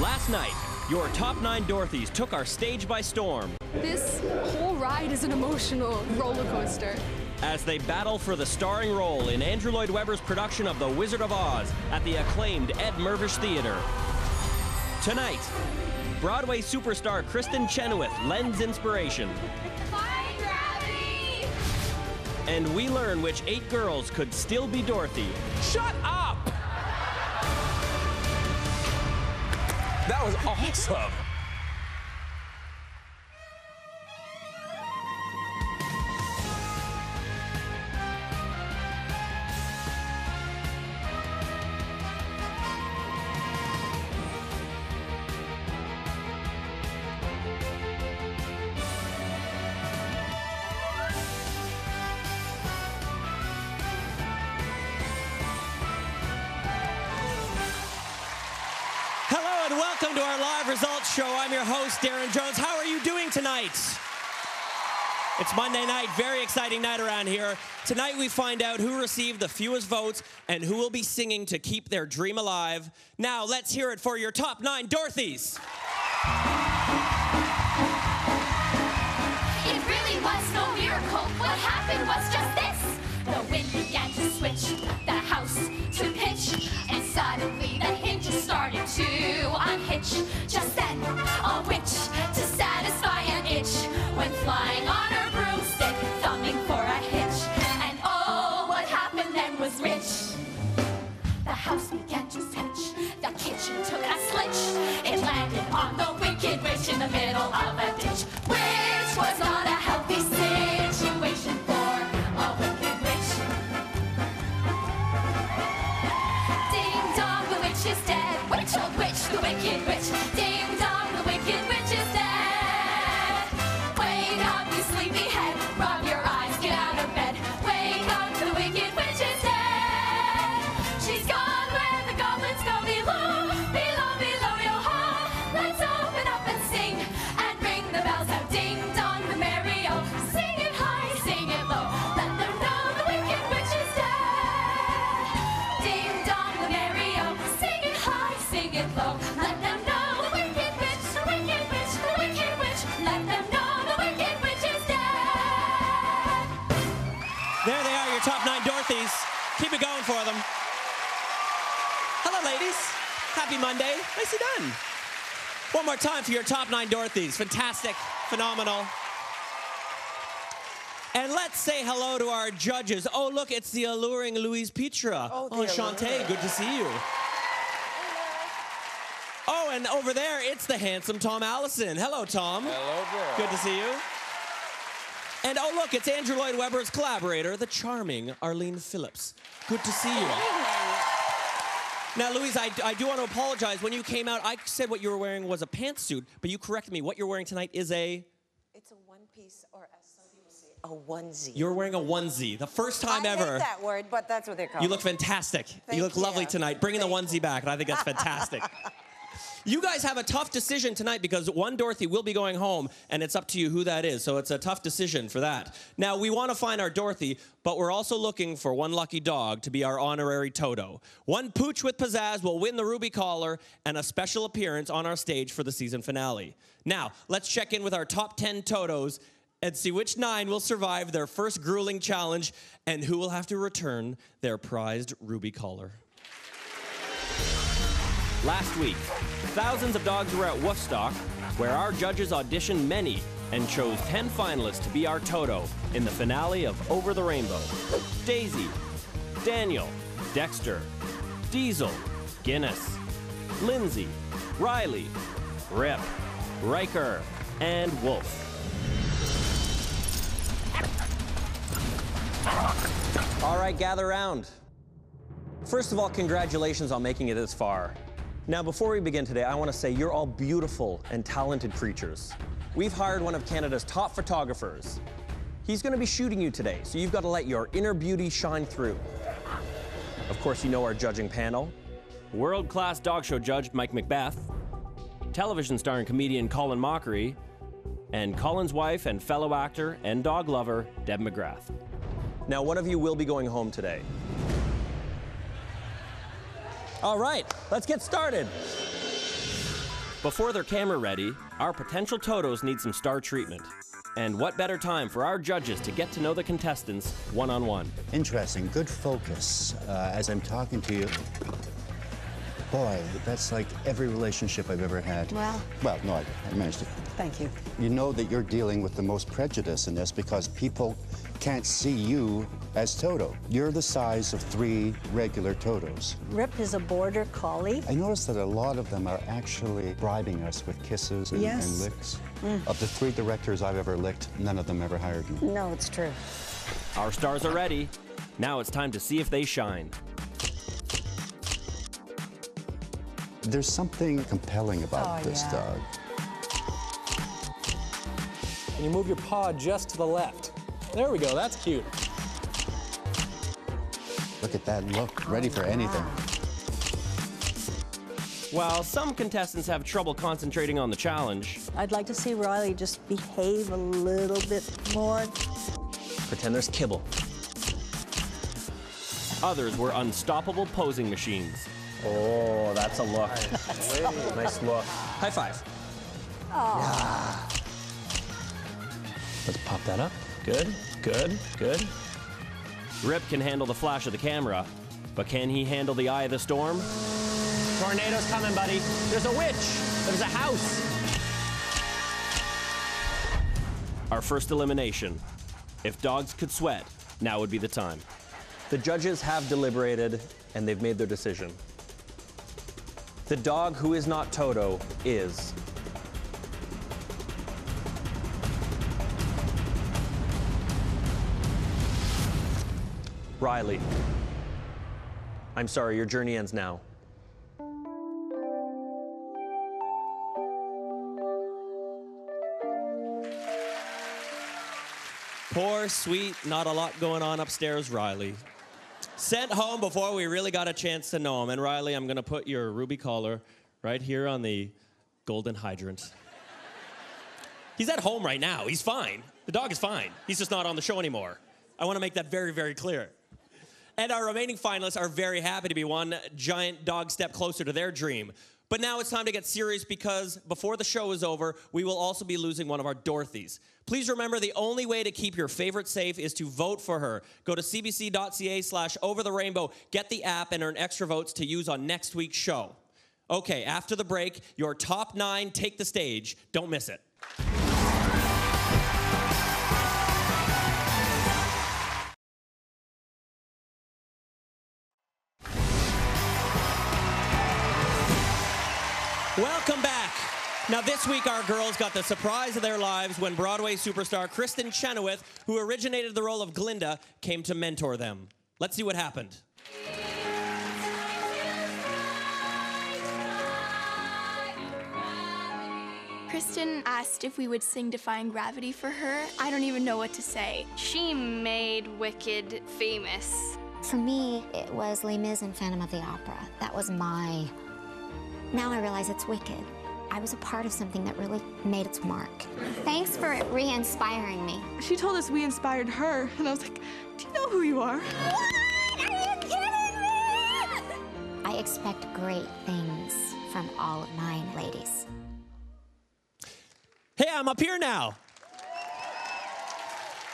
Last night, your top 9 Dorothys took our stage by storm. This whole ride is an emotional roller coaster. As they battle for the starring role in Andrew Lloyd Webber's production of The Wizard of Oz at the acclaimed Ed Murvish Theater. Tonight, Broadway superstar Kristen Chenoweth lends inspiration. Bye, Gravity! And we learn which 8 girls could still be Dorothy. Shut up! That was awesome! Welcome to our live results show. I'm your host, Darren Jones. How are you doing tonight? It's Monday night, very exciting night around here. Tonight we find out who received the fewest votes and who will be singing to keep their dream alive. Now let's hear it for your top 9 Dorothys. It really was no miracle. What happened was just this. The wind began to switch, the house to pitch, and suddenly the hinges started to unhitch. Just then, a witch, to satisfy an itch, went flying on her broomstick, thumbing for a hitch. And oh, what happened then was rich. The house began to pitch, the kitchen took a slitch. It landed on the wicked witch in the middle of a ditch, which was not a healthy situation for a wicked witch. Ding dong, the witch is dead. Witch, old witch. The wicked witch, ding dong, the wicked witch is dead. Wake up, you sleepyhead, rub your eyes, get out of bed. Wake up, the wicked witch is dead. She's gone where the goblins go below, below, below, yo-ho. Let's open up and sing, and ring the bells out. Ding dong, the merry-o, sing it high, sing it low. Let them know the wicked witch is dead. Ding dong, the merry-o, sing it high, sing it low. Keep it going for them. Hello, ladies. Happy Monday. Nicely done. One more time for your top 9 Dorothys. Fantastic, phenomenal. And let's say hello to our judges. Oh, look, it's the alluring Louise Petra. Oh, Enchanté, good to see you. Hello. Oh, and over there, it's the handsome Tom Allison. Hello, Tom. Hello, girl. Good to see you. And oh, look, it's Andrew Lloyd Webber's collaborator, the charming Arlene Phillips. Good to see you. Now, Louise, I do want to apologize. When you came out, I said what you were wearing was a pantsuit, but you corrected me. What you're wearing tonight is a... It's a one-piece, or as some people say, a onesie. You're wearing a onesie, the first time ever. I hate that word, but that's what they're called. You look fantastic. You look lovely tonight. Bringing the onesie back, and I think that's fantastic. You guys have a tough decision tonight because one Dorothy will be going home, and it's up to you who that is, so it's a tough decision for that. Now, we want to find our Dorothy, but we're also looking for one lucky dog to be our honorary Toto. One pooch with pizzazz will win the ruby collar and a special appearance on our stage for the season finale. Now, let's check in with our top 10 Totos and see which 9 will survive their first grueling challenge and who will have to return their prized ruby collar. Last week, thousands of dogs were at Woofstock, where our judges auditioned many and chose 10 finalists to be our Toto in the finale of Over the Rainbow. Daisy, Daniel, Dexter, Diesel, Guinness, Lindsay, Riley, Rip, Riker, and Wolf. All right, gather round. First of all, congratulations on making it this far. Now, before we begin today, I want to say you're all beautiful and talented creatures. We've hired one of Canada's top photographers. He's going to be shooting you today, so you've got to let your inner beauty shine through. Of course, you know our judging panel. World-class dog show judge Mike Macbeth, television star and comedian Colin Mockery, and Colin's wife and fellow actor and dog lover Deb McGrath. Now, one of you will be going home today. All right, let's get started. Before they're camera ready, our potential totos need some star treatment. And what better time for our judges to get to know the contestants one-on-one. Interesting, good focus as I'm talking to you. Boy, that's like every relationship I've ever had. Well. Well, no, I managed to. Thank you. You know that you're dealing with the most prejudice in this because people can't see you as Toto. You're the size of 3 regular Totos. Rip is a border collie. I noticed that a lot of them are actually bribing us with kisses and, yes, and licks. Mm. Of the 3 directors I've ever licked, none of them ever hired me. No, it's true. Our stars are ready. Now it's time to see if they shine. There's something compelling about this dog. And you move your paw just to the left. There we go, that's cute. Look at that look, ready for anything. While some contestants have trouble concentrating on the challenge, I'd like to see Riley just behave a little bit more. Pretend there's kibble. Others were unstoppable posing machines. Oh, that's a look. Nice, nice look. High five. Oh. Yeah. Let's pop that up. Good, good, good. Rip can handle the flash of the camera, but can he handle the eye of the storm? Tornado's coming, buddy. There's a witch. There's a house. Our first elimination. If dogs could sweat, now would be the time. The judges have deliberated, and they've made their decision. The dog who is not Toto is... Riley. I'm sorry, your journey ends now. Poor, sweet, not a lot going on upstairs, Riley. Sent home before we really got a chance to know him. And Riley, I'm gonna put your ruby collar right here on the golden hydrant. He's at home right now, he's fine. The dog is fine, he's just not on the show anymore. I wanna make that very, very clear. And our remaining finalists are very happy to be one giant dog step closer to their dream. But now it's time to get serious because before the show is over, we will also be losing one of our Dorothys. Please remember the only way to keep your favorite safe is to vote for her. Go to cbc.ca/overtherainbow, get the app and earn extra votes to use on next week's show. Okay, after the break, your top 9 take the stage. Don't miss it. Welcome back. Now this week our girls got the surprise of their lives when Broadway superstar Kristen Chenoweth, who originated the role of Glinda, came to mentor them. Let's see what happened. Kristen asked if we would sing Defying Gravity for her. I don't even know what to say. She made Wicked famous. For me, it was Les Mis and Phantom of the Opera. That was my... Now I realize it's Wicked. I was a part of something that really made its mark. Thanks for re-inspiring me. She told us we inspired her, and I was like, do you know who you are? What? Are you kidding me? I expect great things from all of mine, ladies. Hey, I'm up here now.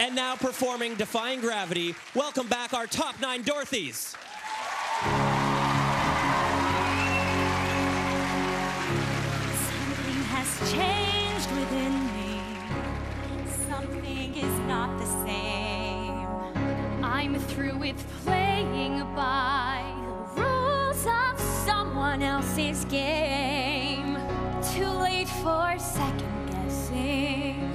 And now performing Defying Gravity, welcome back our top 9 Dorothys. Changed within me. Something is not the same. I'm through with playing by the rules of someone else's game. Too late for second guessing.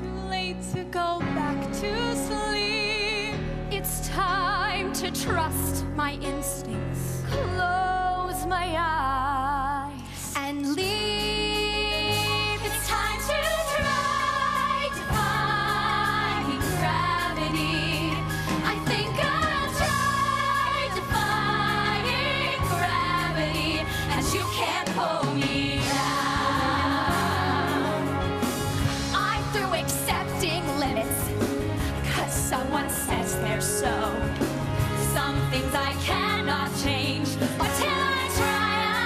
Too late to go back to sleep. It's time to trust my instincts. Close my eyes and leave. So, some things I cannot change until I try.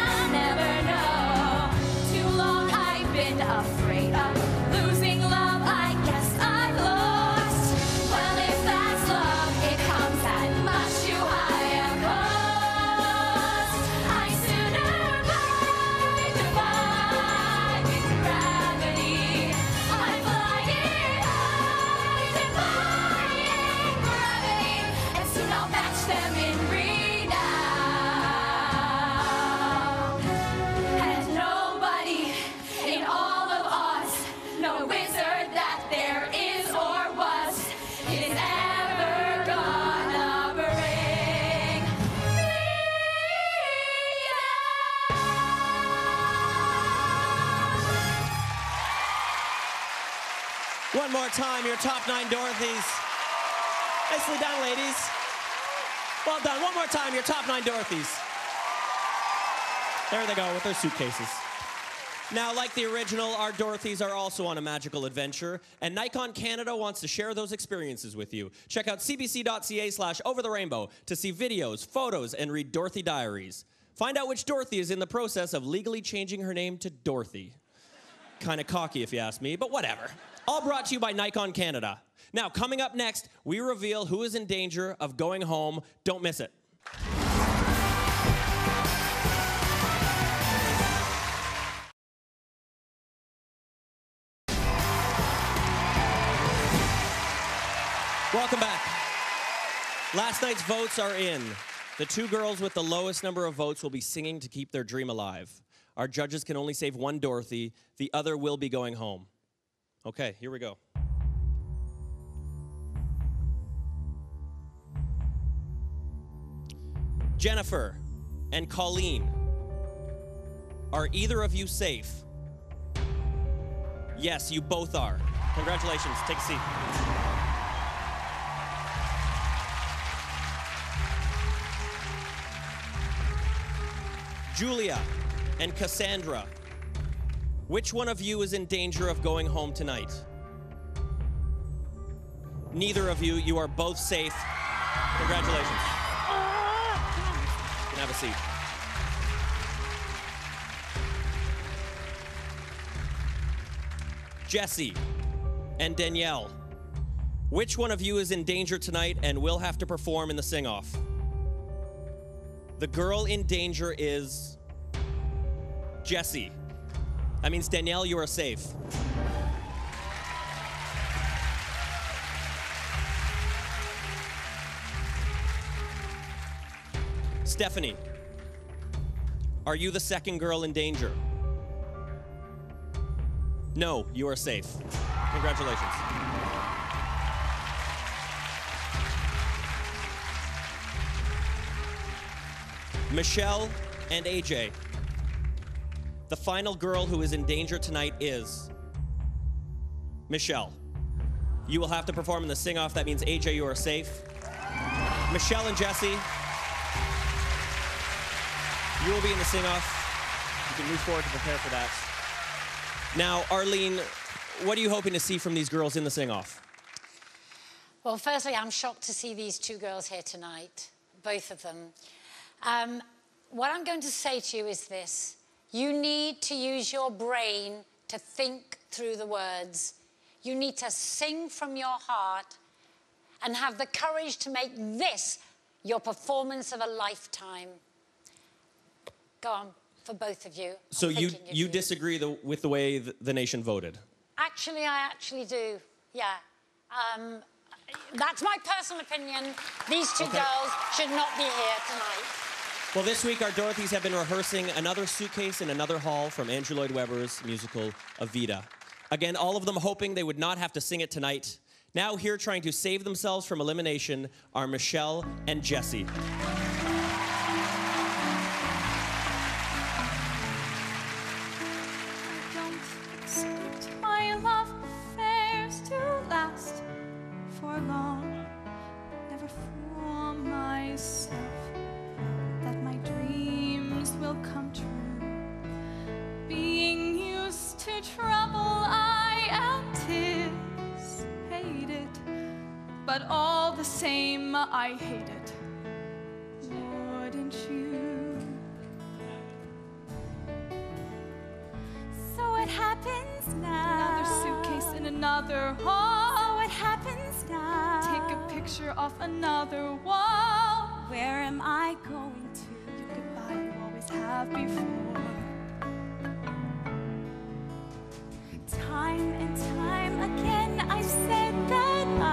one more time, your top 9 Dorothys. Nicely done, ladies. Well done. One more time, your top 9 Dorothys. There they go with their suitcases. Now, like the original, our Dorothys are also on a magical adventure, and Nikon Canada wants to share those experiences with you. Check out cbc.ca/overtherainbow to see videos, photos, and read Dorothy diaries. Find out which Dorothy is in the process of legally changing her name to Dorothy. Kind of cocky if you ask me, but whatever. All brought to you by Nikon Canada. Now, coming up next, we reveal who is in danger of going home. Don't miss it. Welcome back. Last night's votes are in. The 2 girls with the lowest number of votes will be singing to keep their dream alive. Our judges can only save one Dorothy. The other will be going home. Okay, here we go. Jennifer and Colleen, are either of you safe? Yes, you both are. Congratulations. Take a seat. Julia and Cassandra, which one of you is in danger of going home tonight? Neither of you. You are both safe. Congratulations. You can have a seat. Jesse and Danielle, which one of you is in danger tonight and will have to perform in the sing-off? The girl in danger is Jessie. That means, Danielle, you are safe. Stephanie, are you the second girl in danger? No, you are safe. Congratulations. Michelle and AJ, the final girl who is in danger tonight is Michelle. You will have to perform in the sing-off. That means, AJ, you are safe. Michelle and Jesse, you will be in the sing-off. You can move forward to prepare for that. Now, Arlene, what are you hoping to see from these girls in the sing-off? Well, firstly, I'm shocked to see these 2 girls here tonight, both of them. What I'm going to say to you is this. You need to use your brain to think through the words. You need to sing from your heart and have the courage to make this your performance of a lifetime. Go on, for both of you. So you disagree with the way the nation voted? Actually, I actually do, yeah. That's my personal opinion. These 2 girls should not be here tonight. Well, this week, our Dorothys have been rehearsing Another Suitcase in Another Hall from Andrew Lloyd Webber's musical, Evita. Again, all of them hoping they would not have to sing it tonight. Now here trying to save themselves from elimination are Michelle and Jesse. Don't expect my love affairs to last for long, never fool myself that my dreams will come true. Being used to trouble, I anticipate it, but all the same, I hate it. Wouldn't you? So it happens now. Another suitcase in another hall. So it happens now. Take a picture off another wall. Where am I going to? Your goodbye you always have before. Time and time again I've said that I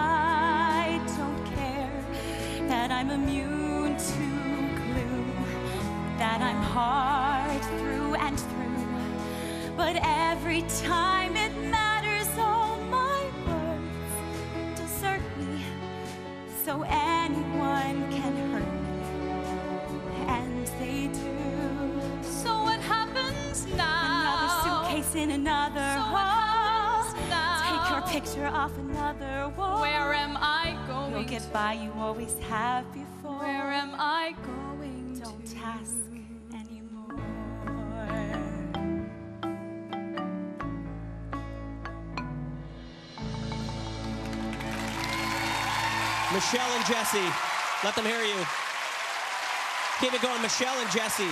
don't care, that I'm immune to gloom, that I'm hard through and through. But every time it matters, all my words desert me, so anyone can hurt me, and they do. So what happens now? Another suitcase in another hall. Take your picture off another wall. Where am I going? You'll get by, you always have before. Where am I going? Don't ask anymore. Michelle and Jesse, let them hear you. Keep it going, Michelle and Jesse.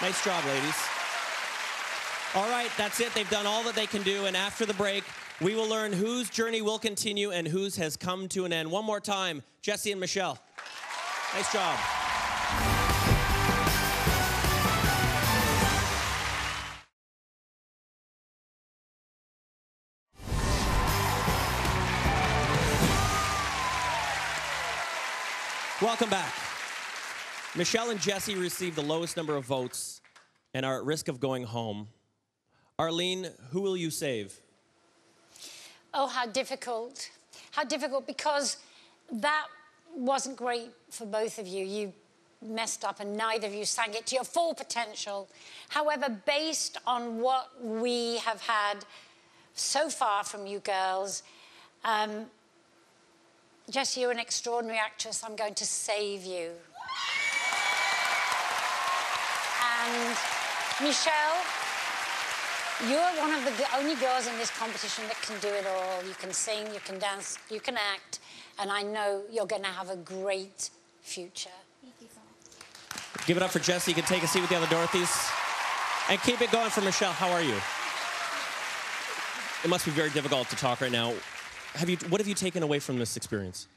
Nice job, ladies. All right, that's it. They've done all that they can do, and after the break, we will learn whose journey will continue and whose has come to an end. One more time, Jesse and Michelle. Nice job. Welcome back. Michelle and Jesse received the lowest number of votes and are at risk of going home. Arlene, who will you save? Oh, how difficult. How difficult, because that wasn't great for both of you. You messed up and neither of you sang it to your full potential. However, based on what we have had so far from you girls, Jesse, you're an extraordinary actress. I'm going to save you. And Michelle, you're one of the only girls in this competition that can do it all. You can sing, you can dance, you can act, and I know you're going to have a great future. Thank you so much. Give it up for Jesse. You can take a seat with the other Dorothys. And keep it going for Michelle. How are you? It must be very difficult to talk right now. What have you taken away from this experience?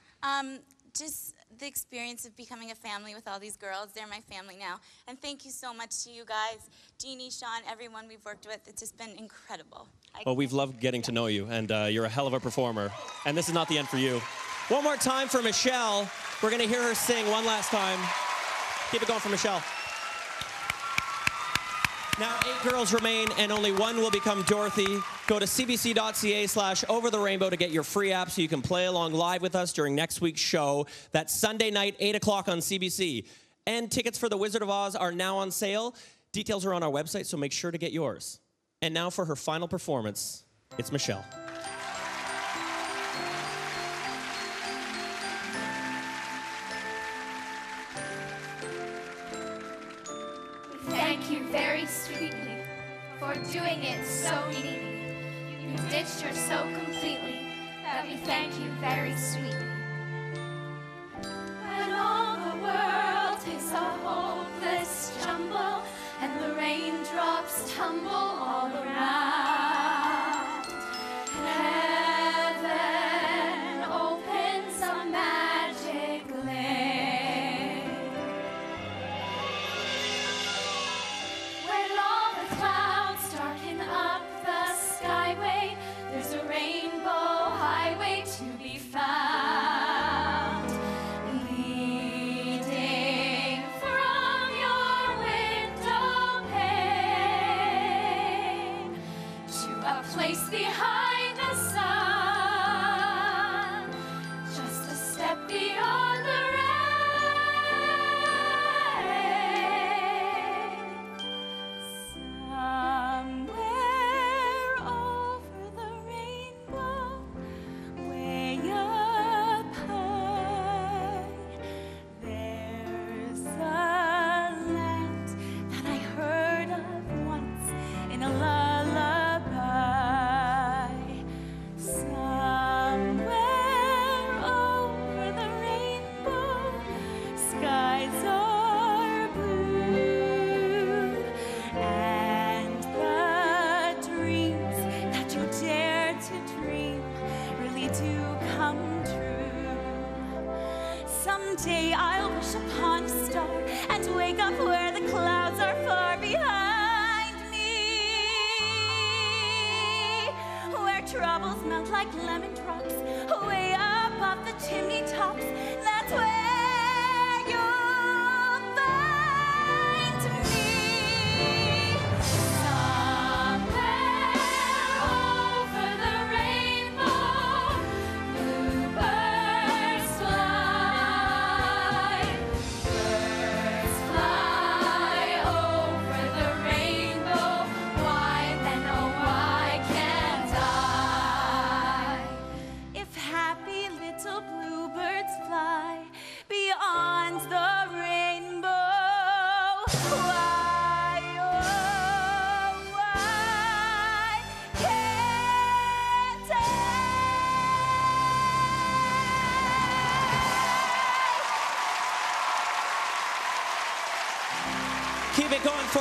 Just the experience of becoming a family with all these girls. They're my family now. And thank you so much to you guys, Jeannie, Sean, everyone we've worked with. It's just been incredible. Well, we've loved getting to know you, and you're a hell of a performer. And this is not the end for you. One more time for Michelle. We're going to hear her sing one last time. Keep it going for Michelle. Now 8 girls remain, and only one will become Dorothy. Go to cbc.ca/overtherainbow to get your free app so you can play along live with us during next week's show. That's Sunday night, 8 o'clock on CBC. And tickets for The Wizard of Oz are now on sale. Details are on our website, so make sure to get yours. And now for her final performance, it's Michelle. Thank you very sweetly for doing it so neatly. You ditched her so completely that we thank you very sweetly. When all the world is a hopeless jumble and the raindrops tumble all around, heaven opens a magic lane.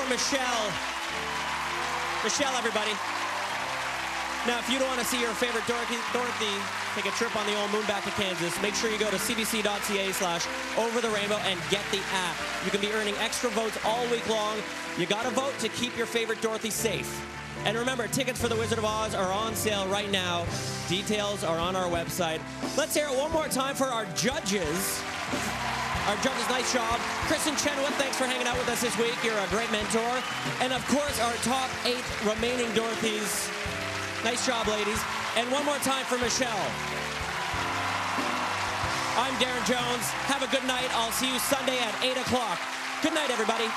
Michelle. Michelle, everybody. Now, if you don't want to see your favorite Dorothy take a trip on the old moon back to Kansas, make sure you go to cbc.ca/overtherainbow and get the app. You can be earning extra votes all week long. You got to vote to keep your favorite Dorothy safe. And remember, tickets for The Wizard of Oz are on sale right now. Details are on our website. Let's hear it one more time for our judges. Our judges, nice job. Kristen Chenoweth, thanks for hanging out with us this week. You're a great mentor. And of course, our top 8 remaining Dorothys. Nice job, ladies. And one more time for Michelle. I'm Darren Jones. Have a good night. I'll see you Sunday at 8 o'clock. Good night, everybody.